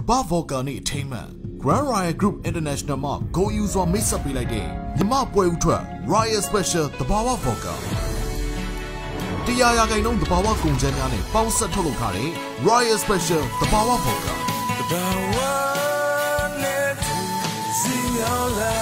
Thabarwa Vodka ni attainment. Grand Royal Group International ma go use wa mix up pilaide. Yama Boy Ultra, Royal Special Thabarwa Vodka. Tiyayagainong Thabarwa GUNJAMY ne bausar TOLO KAREN, Royal Special Thabarwa Vodka.